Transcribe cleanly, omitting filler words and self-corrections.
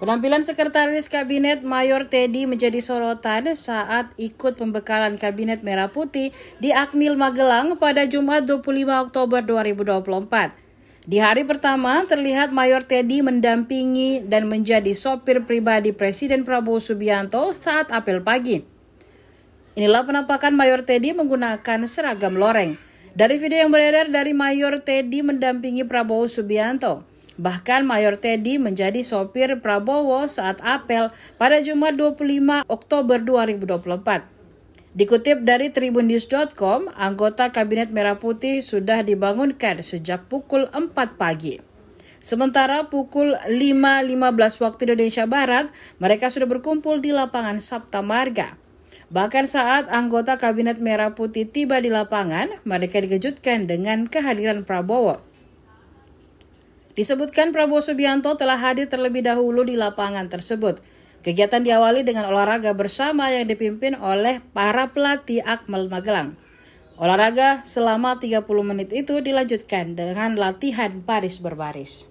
Penampilan Sekretaris Kabinet Mayor Teddy menjadi sorotan saat ikut pembekalan Kabinet Merah Putih di Akmil Magelang pada Jumat 25 Oktober 2024. Di hari pertama, terlihat Mayor Teddy mendampingi dan menjadi sopir pribadi Presiden Prabowo Subianto saat apel pagi. Inilah penampakan Mayor Teddy menggunakan seragam loreng. Dari video yang beredar dari Mayor Teddy mendampingi Prabowo Subianto. Bahkan Mayor Teddy menjadi sopir Prabowo saat apel pada Jumat 25 Oktober 2024. Dikutip dari tribunnews.com, anggota Kabinet Merah Putih sudah dibangunkan sejak pukul 4 pagi. Sementara pukul 5.15 waktu Indonesia Barat, mereka sudah berkumpul di lapangan Sapta Marga. Bahkan saat anggota Kabinet Merah Putih tiba di lapangan, mereka dikejutkan dengan kehadiran Prabowo. Disebutkan Prabowo Subianto telah hadir terlebih dahulu di lapangan tersebut. Kegiatan diawali dengan olahraga bersama yang dipimpin oleh para pelatih Akmil Magelang. Olahraga selama 30 menit itu dilanjutkan dengan latihan baris berbaris.